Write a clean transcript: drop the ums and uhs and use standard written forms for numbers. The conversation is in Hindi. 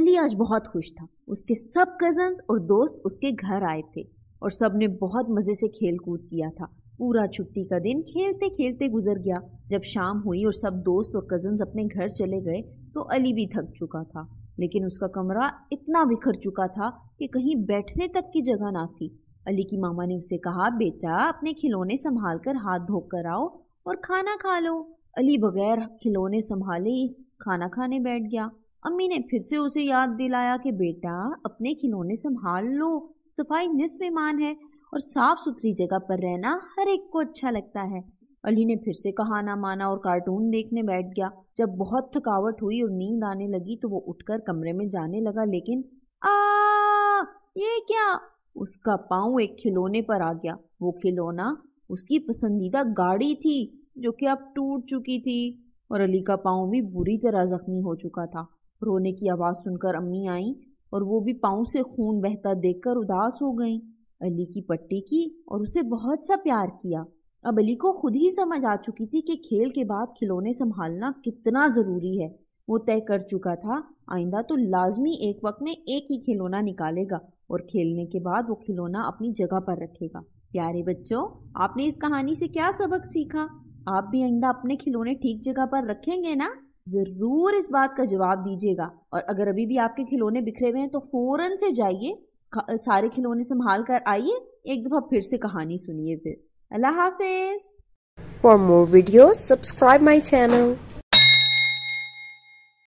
अली आज बहुत खुश था। उसके सब कज़न्स और दोस्त उसके घर आए थे और सब ने बहुत मज़े से खेल कूद किया था। पूरा छुट्टी का दिन खेलते खेलते गुजर गया। जब शाम हुई और सब दोस्त और कज़न्स अपने घर चले गए तो अली भी थक चुका था, लेकिन उसका कमरा इतना बिखर चुका था कि कहीं बैठने तक की जगह ना थी। अली की मामा ने उसे कहा, बेटा अपने खिलौने संभाल कर हाथ धो कर आओ और खाना खा लो। अली बगैर खिलौने संभाले ही खाना खाने बैठ गया। अम्मी ने फिर से उसे याद दिलाया कि बेटा अपने खिलौने संभाल लो, सफाई निस्फ़ ईमान है और साफ सुथरी जगह पर रहना हर एक को अच्छा लगता है। अली ने फिर से कहा ना माना और कार्टून देखने बैठ गया। जब बहुत थकावट हुई और नींद आने लगी तो वो उठकर कमरे में जाने लगा, लेकिन आ ये क्या, उसका पाँव एक खिलौने पर आ गया। वो खिलौना उसकी पसंदीदा गाड़ी थी जो कि अब टूट चुकी थी और अली का पाँव भी बुरी तरह ज़ख्मी हो चुका था। रोने की आवाज़ सुनकर अम्मी आई और वो भी पाँव से खून बहता देखकर उदास हो गई। अली की पट्टी की और उसे बहुत सा प्यार किया। अब अली को खुद ही समझ आ चुकी थी कि खेल के बाद खिलौने संभालना कितना ज़रूरी है। वो तय कर चुका था आइंदा तो लाजमी एक वक्त में एक ही खिलौना निकालेगा और खेलने के बाद वो खिलौना अपनी जगह पर रखेगा। प्यारे बच्चों, आपने इस कहानी से क्या सबक सीखा? आप भी आइंदा अपने खिलौने ठीक जगह पर रखेंगे ना? ज़रूर इस बात का जवाब दीजिएगा। और अगर अभी भी आपके खिलौने बिखरे हुए हैं तो फ़ौरन से जाइए, सारे खिलौने संभाल कर आइए, एक दफ़ा फिर से कहानी सुनिए। फिर अल्लाह हाफिज़। For more videos subscribe my channel.